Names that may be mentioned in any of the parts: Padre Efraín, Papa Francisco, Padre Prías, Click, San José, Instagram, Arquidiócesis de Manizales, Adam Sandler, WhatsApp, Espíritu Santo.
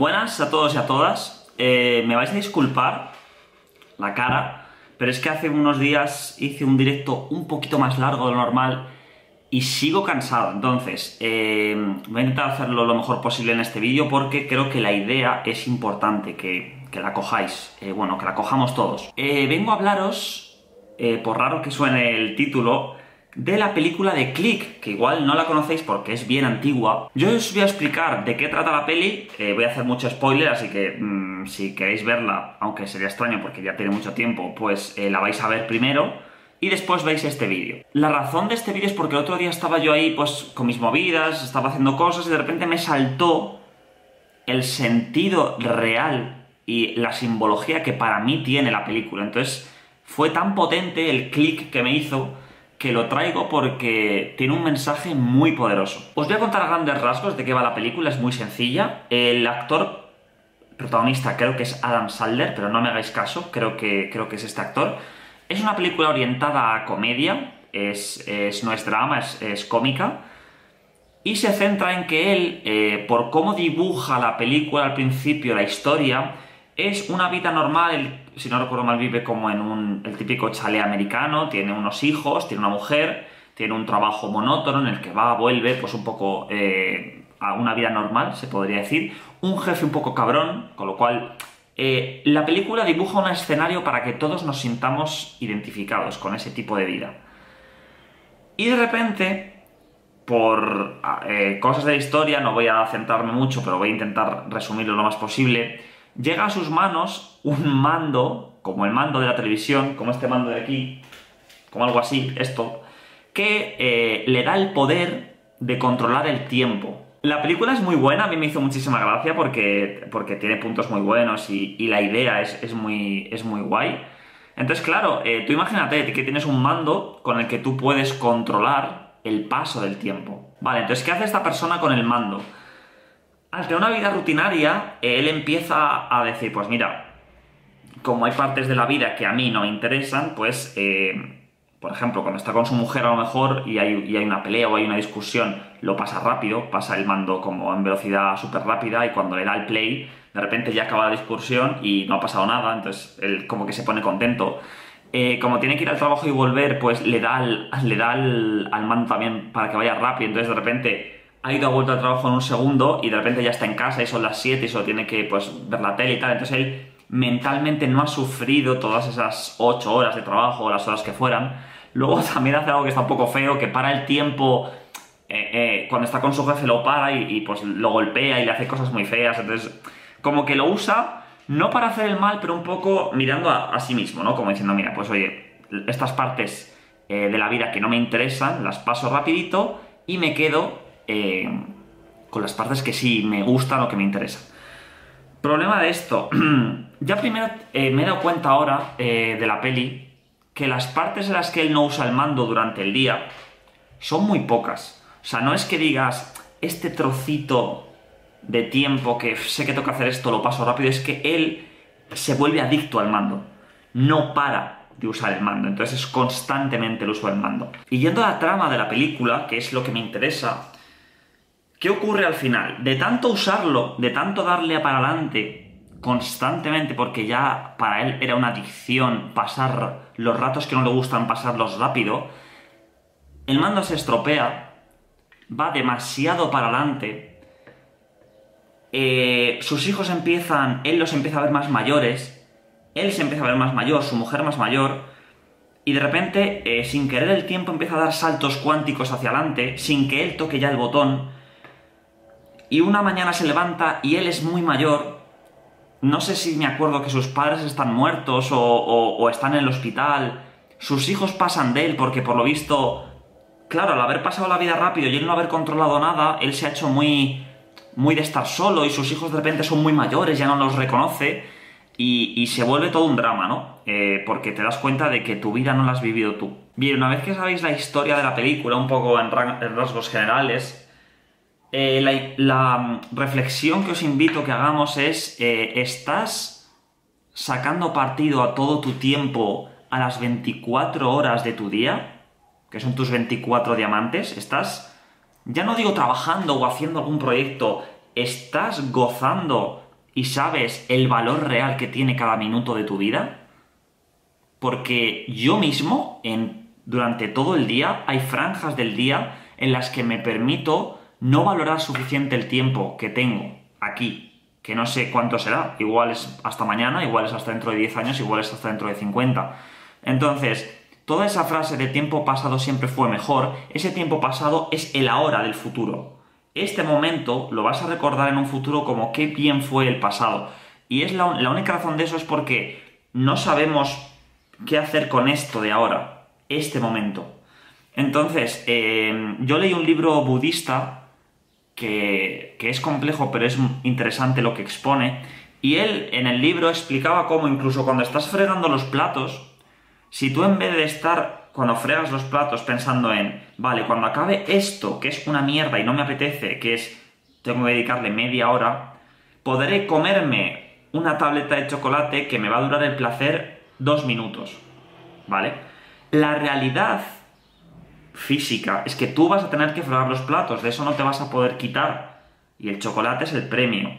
Buenas a todos y a todas. Me vais a disculpar la cara, pero es que hace unos días hice un directo un poquito más largo de lo normal y sigo cansado. Entonces, voy a intentar hacerlo lo mejor posible en este vídeo porque creo que la idea es importante, que la cojáis, bueno, que la cojamos todos. Vengo a hablaros, por raro que suene el título, de la película de Click, que igual no la conocéis porque es bien antigua. Yo os voy a explicar de qué trata la peli, voy a hacer mucho spoiler, así que si queréis verla, aunque sería extraño porque ya tiene mucho tiempo, pues la vais a ver primero y después veis este vídeo. La razón de este vídeo es porque el otro día estaba yo ahí pues con mis movidas, estaba haciendo cosas y de repente me saltó el sentido real y la simbología que para mí tiene la película. Entonces fue tan potente el click que me hizo que lo traigo porque tiene un mensaje muy poderoso. Os voy a contar a grandes rasgos de qué va la película, es muy sencilla. El actor protagonista creo que es Adam Sandler, pero no me hagáis caso, creo que es este actor. Es una película orientada a comedia, no es drama, es cómica, y se centra en que él, por cómo dibuja la película al principio, la historia, es una vida normal. Si no recuerdo mal, vive como en el típico chalet americano, tiene unos hijos, tiene una mujer, tiene un trabajo monótono en el que va, vuelve, pues un poco a una vida normal, se podría decir. Un jefe un poco cabrón, con lo cual la película dibuja un escenario para que todos nos sintamos identificados con ese tipo de vida. Y de repente, por cosas de la historia, no voy a centrarme mucho, pero voy a intentar resumirlo lo más posible, llega a sus manos un mando, como el mando de la televisión, como este mando de aquí, como algo así, esto, que le da el poder de controlar el tiempo. La película es muy buena, a mí me hizo muchísima gracia porque tiene puntos muy buenos y la idea es muy guay. Entonces, claro, tú imagínate que tienes un mando con el que tú puedes controlar el paso del tiempo. Vale, entonces, ¿qué hace esta persona con el mando? Al tener una vida rutinaria, él empieza a decir, pues mira, como hay partes de la vida que a mí no me interesan, pues, por ejemplo, cuando está con su mujer a lo mejor y hay una pelea o hay una discusión, lo pasa rápido, pasa el mando como en velocidad súper rápida y cuando le da el play, de repente ya acaba la discusión y no ha pasado nada, entonces él como que se pone contento. Como tiene que ir al trabajo y volver, pues le da al mando también para que vaya rápido, entonces de repente ha ido a vuelta al trabajo en un segundo y de repente ya está en casa y son las 7 y solo tiene que pues ver la tele y tal. Entonces él mentalmente no ha sufrido todas esas 8 horas de trabajo o las horas que fueran. Luego también hace algo que está un poco feo, que para el tiempo, cuando está con su jefe lo para y pues lo golpea y le hace cosas muy feas. Entonces como que lo usa, no para hacer el mal, pero un poco mirando a sí mismo, ¿no? Como diciendo, mira, pues oye, estas partes de la vida que no me interesan las paso rapidito y me quedo con las partes que sí me gustan o que me interesan. Problema de esto. Ya primero me he dado cuenta ahora de la peli que las partes en las que él no usa el mando durante el día son muy pocas. O sea, no es que digas este trocito de tiempo que sé que toca hacer esto, lo paso rápido, es que él se vuelve adicto al mando. No para de usar el mando. Entonces es constantemente el uso del mando. Y yendo a la trama de la película, que es lo que me interesa, ¿qué ocurre al final? De tanto usarlo, de tanto darle para adelante constantemente, porque ya para él era una adicción pasar los ratos que no le gustan, pasarlos rápido, el mando se estropea, va demasiado para adelante, sus hijos él los empieza a ver más mayores, él se empieza a ver más mayor, su mujer más mayor, y de repente, sin querer el tiempo empieza a dar saltos cuánticos hacia adelante, sin que él toque ya el botón. Y una mañana se levanta y él es muy mayor, no sé si me acuerdo que sus padres están muertos o están en el hospital, sus hijos pasan de él porque por lo visto, claro, al haber pasado la vida rápido y él no haber controlado nada, él se ha hecho muy de estar solo y sus hijos de repente son muy mayores, ya no los reconoce y se vuelve todo un drama, ¿no? Porque te das cuenta de que tu vida no la has vivido tú. Bien, una vez que sabéis la historia de la película, un poco en rasgos generales, la reflexión que os invito que hagamos es, ¿estás sacando partido a todo tu tiempo a las 24 horas de tu día? Que son tus 24 diamantes. ¿Estás, ya no digo trabajando o haciendo algún proyecto, estás gozando y sabes el valor real que tiene cada minuto de tu vida, porque yo mismo, durante todo el día, hay franjas del día en las que me permito no valorar suficiente el tiempo que tengo aquí, que no sé cuánto será, igual es hasta mañana, igual es hasta dentro de 10 años, igual es hasta dentro de 50. Entonces, toda esa frase de tiempo pasado siempre fue mejor, ese tiempo pasado es el ahora del futuro. Este momento lo vas a recordar en un futuro como qué bien fue el pasado. Y es la única razón de eso es porque no sabemos qué hacer con esto de ahora, este momento. Entonces, yo leí un libro budista que es complejo, pero es interesante lo que expone. Y él en el libro explicaba cómo incluso cuando estás fregando los platos, si tú en vez de estar cuando fregas los platos pensando en, vale, cuando acabe esto, que es una mierda y no me apetece, que es, tengo que dedicarle media hora, podré comerme una tableta de chocolate que me va a durar el placer 2 minutos, ¿vale? La realidad física es que tú vas a tener que fregar los platos, de eso no te vas a poder quitar, y el chocolate es el premio.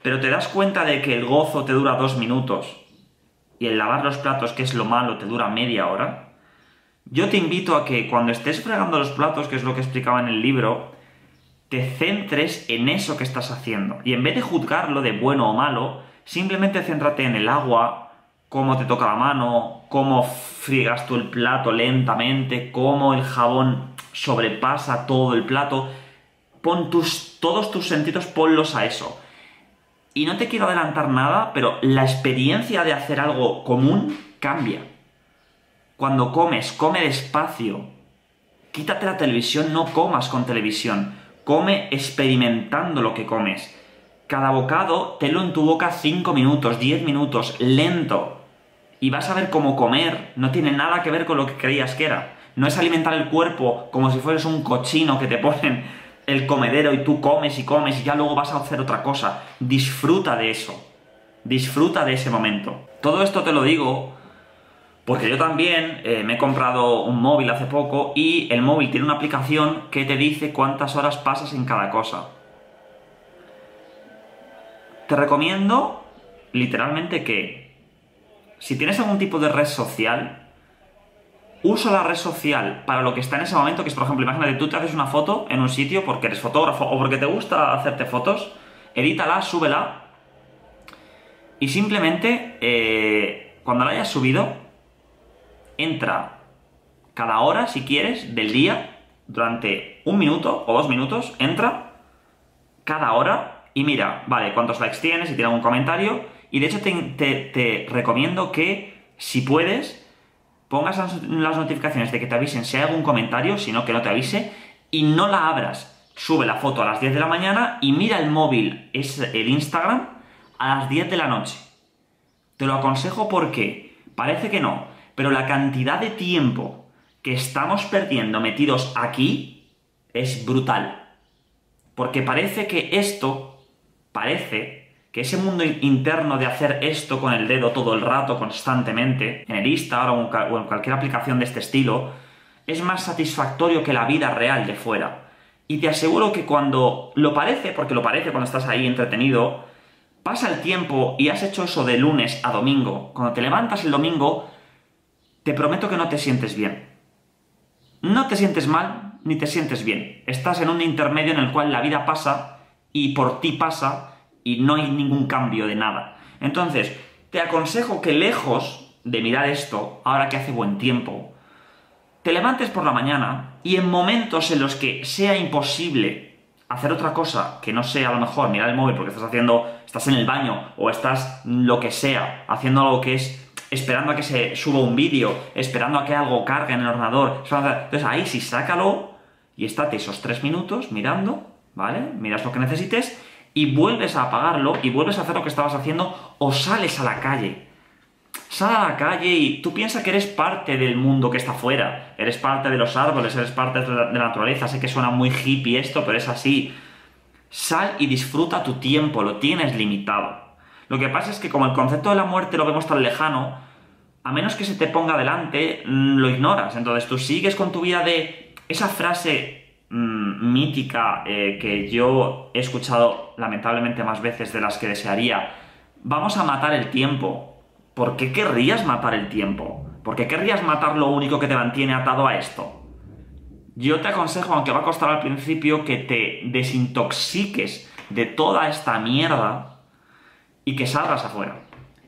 Pero te das cuenta de que el gozo te dura 2 minutos, y el lavar los platos, que es lo malo, te dura media hora. Yo te invito a que cuando estés fregando los platos, que es lo que explicaba en el libro, te centres en eso que estás haciendo. Y en vez de juzgarlo de bueno o malo, simplemente céntrate en el agua, cómo te toca la mano, cómo friegas tú el plato lentamente, cómo el jabón sobrepasa todo el plato. Pon todos tus sentidos, ponlos a eso. Y no te quiero adelantar nada, pero la experiencia de hacer algo común cambia. Cuando comes, come despacio. Quítate la televisión, no comas con televisión. Come experimentando lo que comes. Cada bocado, tenlo en tu boca 5 minutos, 10 minutos, lento. Y vas a ver cómo comer no tiene nada que ver con lo que creías que era. No es alimentar el cuerpo como si fueras un cochino que te ponen el comedero y tú comes y comes y ya luego vas a hacer otra cosa. Disfruta de eso. Disfruta de ese momento. Todo esto te lo digo porque yo también me he comprado un móvil hace poco y el móvil tiene una aplicación que te dice cuántas horas pasas en cada cosa. Te recomiendo, literalmente, que si tienes algún tipo de red social, usa la red social para lo que está en ese momento, que es, por ejemplo, imagínate, tú te haces una foto en un sitio porque eres fotógrafo o porque te gusta hacerte fotos, edítala, súbela y simplemente, cuando la hayas subido, entra cada hora, si quieres, del día, durante 1 minuto o 2 minutos, entra cada hora y mira, vale, cuántos likes tienes, si tiene algún comentario. Y de hecho te recomiendo que, si puedes, pongas las notificaciones de que te avisen si hay algún comentario, si no, que no te avise, y no la abras. Sube la foto a las 10 de la mañana y mira el móvil, es el Instagram, a las 10 de la noche. Te lo aconsejo porque parece que no, pero la cantidad de tiempo que estamos perdiendo metidos aquí es brutal. Porque parece que ese mundo interno de hacer esto con el dedo todo el rato, constantemente, en el Instagram o en cualquier aplicación de este estilo, es más satisfactorio que la vida real de fuera. Y te aseguro que cuando lo parece, porque lo parece cuando estás ahí entretenido, pasa el tiempo y has hecho eso de lunes a domingo. Cuando te levantas el domingo, te prometo que no te sientes bien. No te sientes mal, ni te sientes bien. Estás en un intermedio en el cual la vida pasa, y por ti pasa, y no hay ningún cambio de nada. Entonces, te aconsejo que, lejos de mirar esto, ahora que hace buen tiempo, te levantes por la mañana, y en momentos en los que sea imposible hacer otra cosa, que no sea, a lo mejor, mirar el móvil porque estás en el baño, o estás, lo que sea, haciendo algo que es esperando a que se suba un vídeo, esperando a que algo cargue en el ordenador. Entonces ahí sí, sácalo y estate esos 3 minutos mirando, ¿vale? Miras lo que necesites y vuelves a apagarlo y vuelves a hacer lo que estabas haciendo, o sales a la calle. Sal a la calle y tú piensas que eres parte del mundo que está afuera. Eres parte de los árboles, eres parte de la naturaleza. Sé que suena muy hippie esto, pero es así. Sal y disfruta tu tiempo, lo tienes limitado. Lo que pasa es que como el concepto de la muerte lo vemos tan lejano, a menos que se te ponga delante, lo ignoras. Entonces tú sigues con tu vida de esa frase mítica que yo he escuchado lamentablemente más veces de las que desearía. Vamos a matar el tiempo. ¿Por qué querrías matar el tiempo? ¿Por qué querrías matar lo único que te mantiene atado a esto? Yo te aconsejo, aunque va a costar al principio, que te desintoxiques de toda esta mierda y que salgas afuera.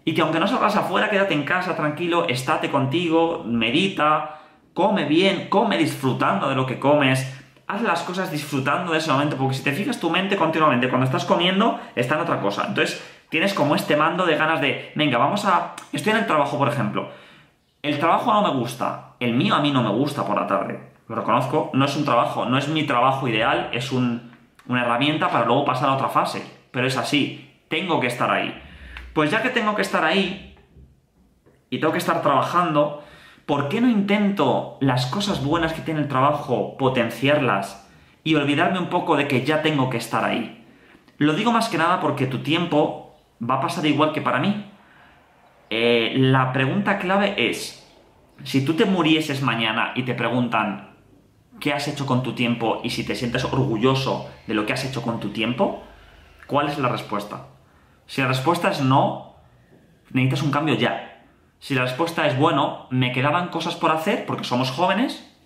Y que aunque no salgas afuera, quédate en casa, tranquilo, estate contigo, medita, come bien, come disfrutando de lo que comes, haz las cosas disfrutando de ese momento, porque si te fijas tu mente continuamente, cuando estás comiendo, está en otra cosa. Entonces, tienes como este mando de ganas de, venga, vamos a... Estoy en el trabajo, por ejemplo. El trabajo no me gusta, el mío a mí no me gusta por la tarde. Lo reconozco, no es un trabajo, no es mi trabajo ideal, es una herramienta para luego pasar a otra fase. Pero es así, tengo que estar ahí. Pues ya que tengo que estar ahí y tengo que estar trabajando, ¿por qué no intento las cosas buenas que tiene el trabajo, potenciarlas y olvidarme un poco de que ya tengo que estar ahí? Lo digo más que nada porque tu tiempo va a pasar igual que para mí. La pregunta clave es, si tú te murieses mañana y te preguntan qué has hecho con tu tiempo y si te sientes orgulloso de lo que has hecho con tu tiempo, ¿cuál es la respuesta? Si la respuesta es no, necesitas un cambio ya. Si la respuesta es bueno, me quedaban cosas por hacer porque somos jóvenes,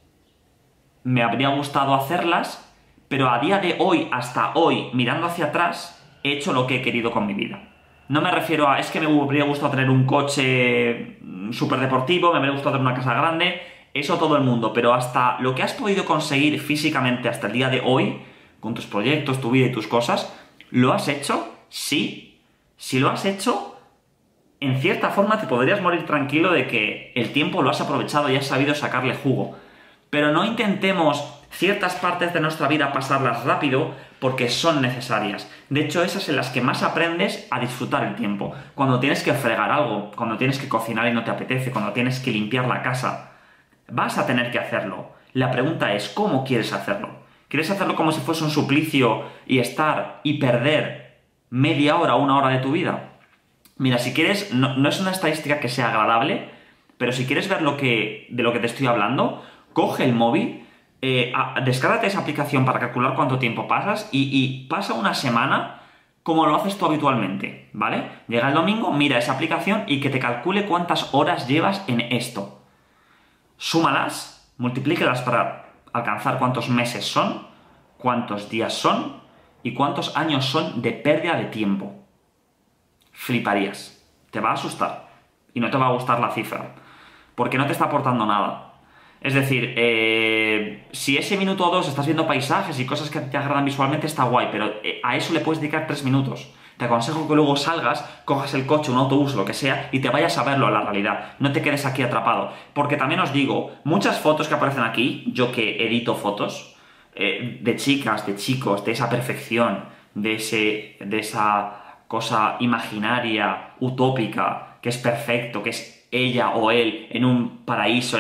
me habría gustado hacerlas, pero a día de hoy, hasta hoy, mirando hacia atrás, he hecho lo que he querido con mi vida. No me refiero a, es que me habría gustado tener un coche súper deportivo, me habría gustado tener una casa grande, eso todo el mundo, pero hasta lo que has podido conseguir físicamente hasta el día de hoy, con tus proyectos, tu vida y tus cosas, ¿lo has hecho? Sí. Si lo has hecho, en cierta forma te podrías morir tranquilo de que el tiempo lo has aprovechado y has sabido sacarle jugo. Pero no intentemos ciertas partes de nuestra vida pasarlas rápido porque son necesarias. De hecho, esas en las que más aprendes a disfrutar el tiempo. Cuando tienes que fregar algo, cuando tienes que cocinar y no te apetece, cuando tienes que limpiar la casa, vas a tener que hacerlo. La pregunta es, ¿cómo quieres hacerlo? ¿Quieres hacerlo como si fuese un suplicio y estar y perder media hora, una hora de tu vida? Mira, si quieres, no es una estadística que sea agradable, pero si quieres ver de lo que te estoy hablando, coge el móvil, descárgate esa aplicación para calcular cuánto tiempo pasas y pasa una semana como lo haces tú habitualmente, ¿vale? Llega el domingo, mira esa aplicación y que te calcule cuántas horas llevas en esto. Súmalas, multiplícalas para alcanzar cuántos meses son, cuántos días son, ¿y cuántos años son de pérdida de tiempo? Fliparías. Te va a asustar. Y no te va a gustar la cifra. Porque no te está aportando nada. Es decir, si ese minuto o dos estás viendo paisajes y cosas que te agradan visualmente, está guay. Pero a eso le puedes dedicar 3 minutos. Te aconsejo que luego salgas, cojas el coche, un autobús, lo que sea, y te vayas a verlo a la realidad. No te quedes aquí atrapado. Porque también os digo, muchas fotos que aparecen aquí, yo que edito fotos, de chicas, de chicos, de esa perfección, de esa cosa imaginaria, utópica, que es perfecto, que es ella o él en un paraíso.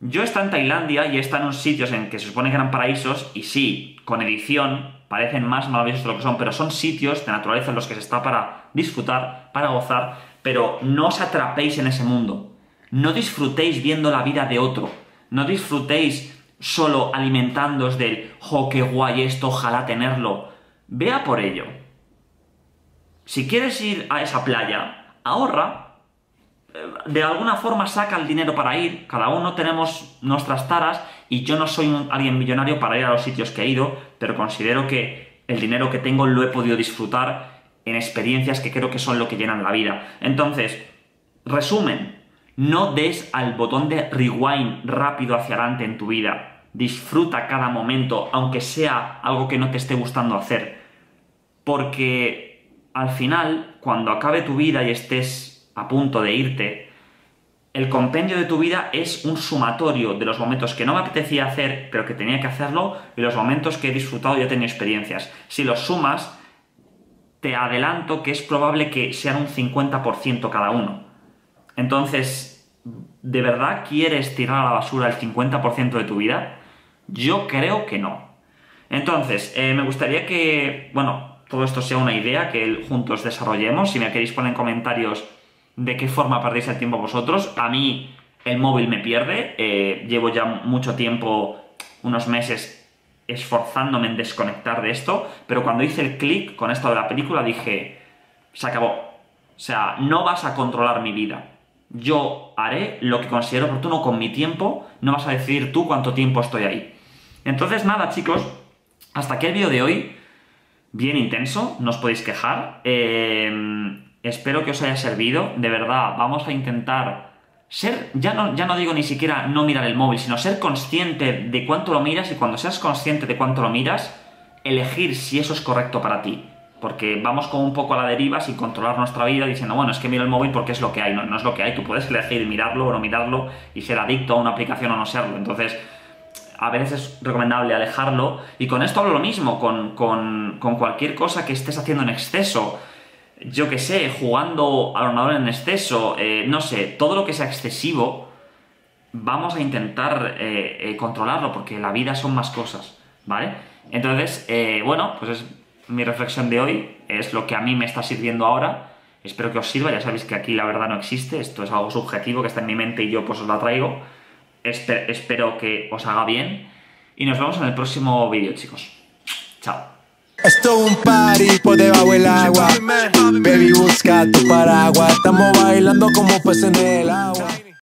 Yo está en Tailandia y está en unos sitios en que se supone que eran paraísos y sí, con edición parecen más maravillosos de lo que son, pero son sitios de naturaleza en los que se está para disfrutar, para gozar, pero no os atrapéis en ese mundo. No disfrutéis viendo la vida de otro. No disfrutéis solo alimentándoos del ¡jo, qué guay esto! ¡Ojalá tenerlo! Vea por ello. Si quieres ir a esa playa, ahorra. De alguna forma saca el dinero para ir. Cada uno tenemos nuestras taras y yo no soy alguien millonario para ir a los sitios que he ido, pero considero que el dinero que tengo lo he podido disfrutar en experiencias que creo que son lo que llenan la vida. Entonces, resumen, no des al botón de rewind rápido hacia adelante en tu vida. Disfruta cada momento, aunque sea algo que no te esté gustando hacer. Porque al final, cuando acabe tu vida y estés a punto de irte, el compendio de tu vida es un sumatorio de los momentos que no me apetecía hacer, pero que tenía que hacerlo, y los momentos que he disfrutado y he tenido experiencias. Si los sumas, te adelanto que es probable que sean un 50% cada uno. Entonces, ¿de verdad quieres tirar a la basura el 50% de tu vida? Yo creo que no. Entonces, me gustaría que, bueno, todo esto sea una idea que juntos desarrollemos. Si me queréis poner en comentarios de qué forma perdéis el tiempo vosotros. A mí el móvil me pierde. Llevo ya mucho tiempo, unos meses, esforzándome en desconectar de esto, pero cuando hice el clic con esto de la película dije, se acabó. O sea, no vas a controlar mi vida. Yo haré lo que considero oportuno con mi tiempo, no vas a decidir tú cuánto tiempo estoy ahí. Entonces, nada, chicos, hasta aquí el vídeo de hoy. Bien intenso, no os podéis quejar. Espero que os haya servido. De verdad, vamos a intentar ser, ya no digo ni siquiera no mirar el móvil, sino ser consciente de cuánto lo miras, y cuando seas consciente de cuánto lo miras, elegir si eso es correcto para ti. Porque vamos como un poco a la deriva sin controlar nuestra vida, diciendo, bueno, es que miro el móvil porque es lo que hay. No, no es lo que hay, tú puedes elegir mirarlo o no mirarlo y ser adicto a una aplicación o no serlo. Entonces, a veces es recomendable alejarlo. Y con esto hablo lo mismo, con cualquier cosa que estés haciendo en exceso. Yo qué sé, jugando al ordenador en exceso, no sé, todo lo que sea excesivo, vamos a intentar controlarlo, porque la vida son más cosas, ¿vale? Entonces, bueno, pues es mi reflexión de hoy, es lo que a mí me está sirviendo ahora, espero que os sirva, ya sabéis que aquí la verdad no existe, esto es algo subjetivo que está en mi mente y yo pues os la traigo, espero que os haga bien y nos vemos en el próximo vídeo, chicos. Chao. Esto es un party por debajo del agua, baby busca tu paraguas, estamos bailando como peces en el agua.